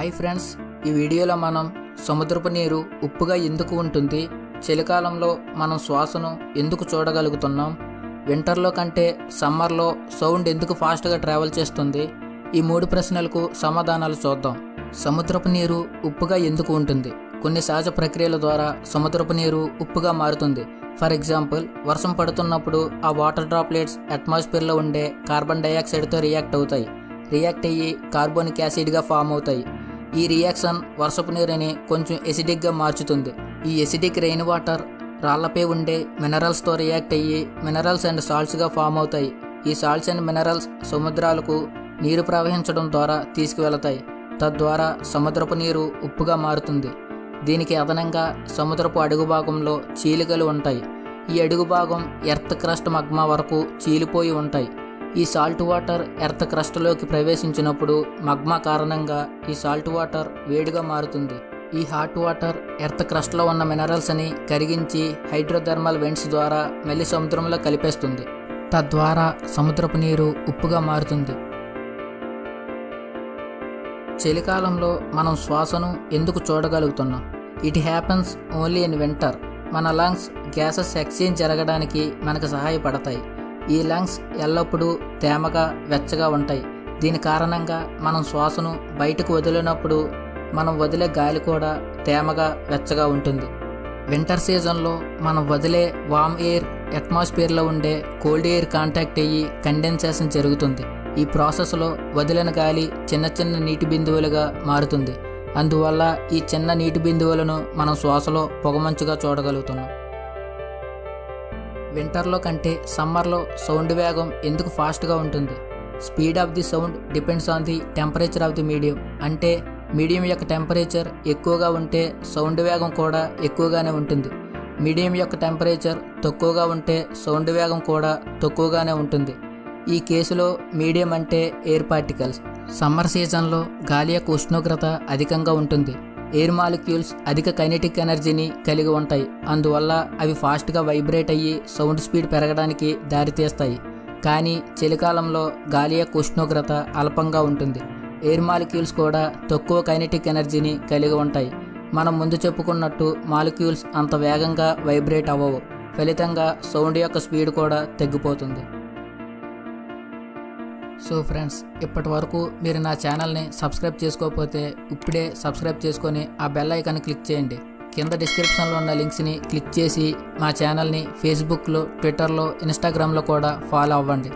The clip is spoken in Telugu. హాయ్ ఫ్రెండ్స్, ఈ వీడియోలో మనం సముద్రపు నీరు ఉప్పుగా ఎందుకు ఉంటుంది, చలికాలంలో మనం శ్వాసను ఎందుకు చూడగలుగుతున్నాం, వింటర్లో కంటే సమ్మర్లో సౌండ్ ఎందుకు ఫాస్ట్గా ట్రావెల్ చేస్తుంది, ఈ మూడు ప్రశ్నలకు సమాధానాలు చూద్దాం. సముద్రపు నీరు ఉప్పుగా ఎందుకు ఉంటుంది? కొన్ని సహజ ప్రక్రియల ద్వారా సముద్రపు నీరు ఉప్పుగా మారుతుంది. ఫర్ ఎగ్జాంపుల్, వర్షం పడుతున్నప్పుడు ఆ వాటర్ డ్రాప్లెట్స్ అట్మాస్ఫియర్లో ఉండే కార్బన్ డైఆక్సైడ్తో రియాక్ట్ అయ్యి కార్బోనిక్ యాసిడ్గా ఫామ్ అవుతాయి. ఈ రియాక్షన్ వర్షపు నీరుని కొంచెం ఎసిడిక్గా మార్చుతుంది. ఈ ఎసిడిక్ రెయిన్ వాటర్ రాళ్లపై ఉండే మినరల్స్తో రియాక్ట్ అయ్యి మినరల్స్ అండ్ సాల్ట్స్గా ఫామ్ అవుతాయి. ఈ సాల్ట్స్ అండ్ మినరల్స్ సముద్రాలకు నీరు ప్రవహించడం ద్వారా తీసుకువెళతాయి. తద్వారా సముద్రపు నీరు ఉప్పుగా మారుతుంది. దీనికి అదనంగా సముద్రపు అడుగు భాగంలో చీలికలు ఉంటాయి. ఈ అడుగు భాగం ఎర్త్ క్రస్ట్ మగ్మా వరకు చీలిపోయి ఉంటాయి. ఈ సాల్ట్ వాటర్ ఎర్త్ క్రస్ట్లోకి ప్రవేశించినప్పుడు మగ్మా కారణంగా ఈ సాల్ట్ వాటర్ వేడిగా మారుతుంది. ఈ హాట్ వాటర్ ఎర్త్ క్రస్ట్లో ఉన్న మినరల్స్ని కరిగించి హైడ్రోథర్మల్ వెంట్స్ ద్వారా మళ్ళీ సముద్రంలో కలిపేస్తుంది. తద్వారా సముద్రపు నీరు ఉప్పుగా మారుతుంది. చలికాలంలో మనం శ్వాసను ఎందుకు చూడగలుగుతున్నాం? It happens only in winter. మన లంగ్స్ గ్యాసెస్ ఎక్స్చేంజ్ జరగడానికి మనకు సహాయపడతాయి. ఈ లంగ్స్ ఎల్లప్పుడూ తేమగా వెచ్చగా ఉంటాయి. దీని కారణంగా మనం శ్వాసను బయటకు వదిలినప్పుడు మనం వదిలే గాలి కూడా తేమగా వెచ్చగా ఉంటుంది. వింటర్ సీజన్లో మనం వదిలే వామ్ ఎయిర్ అట్మాస్ఫియర్లో ఉండే కోల్డ్ ఎయిర్ కాంటాక్ట్ అయ్యి కండెన్సేషన్ జరుగుతుంది. ఈ ప్రాసెస్లో వదిలిన గాలి చిన్న చిన్న నీటి బిందువులుగా మారుతుంది. అందువల్ల ఈ చిన్న నీటి బిందువులను మనం శ్వాసలో పొగమంచుగా చూడగలుగుతున్నాం. వింటర్లో కంటే సమ్మర్లో సౌండ్ వేగం ఎందుకు ఫాస్ట్గా ఉంటుంది? Speed of the sound depends on the temperature of the medium. అంటే మీడియం యొక్క టెంపరేచర్ ఎక్కువగా ఉంటే సౌండ్ వేగం కూడా ఎక్కువగానే ఉంటుంది. మీడియం యొక్క టెంపరేచర్ తక్కువగా ఉంటే సౌండ్ వేగం కూడా తక్కువగానే ఉంటుంది. ఈ కేసులో మీడియం అంటే ఎయిర్ పార్టికల్స్. సమ్మర్ సీజన్లో గాలి యొక్క ఉష్ణోగ్రత అధికంగా ఉంటుంది. ఎయిర్ మాలిక్యూల్స్ అధిక కైనెటిక్ ఎనర్జీని కలిగి ఉంటాయి. అందువల్ల అవి ఫాస్ట్గా వైబ్రేట్ అయ్యి సౌండ్ స్పీడ్ పెరగడానికి దారితీస్తాయి. కానీ చలికాలంలో గాలి యొక్క ఉష్ణోగ్రత అల్పంగా ఉంటుంది. ఎయిర్ మాలిక్యూల్స్ కూడా తక్కువ కైనెటిక్ ఎనర్జీని కలిగి ఉంటాయి. మనం ముందు చెప్పుకున్నట్టు మాలిక్యూల్స్ అంత వేగంగా వైబ్రేట్ అవ్వవు. ఫలితంగా సౌండ్ యొక్క స్పీడ్ కూడా తగ్గిపోతుంది. సో ఫ్రెండ్స్, ఇప్పటి వరకు మీరు నా ఛానల్ని సబ్స్క్రైబ్ చేసుకోకపోతే ఇప్పుడే సబ్స్క్రైబ్ చేసుకొని ఆ బెల్ ఐకాన్ని క్లిక్ చేయండి. కింద డిస్క్రిప్షన్లో ఉన్న లింక్స్ని క్లిక్ చేసి మా ఛానల్ని ఫేస్బుక్లో, ట్విట్టర్లో, ఇన్స్టాగ్రామ్లో కూడా ఫాలో అవ్వండి.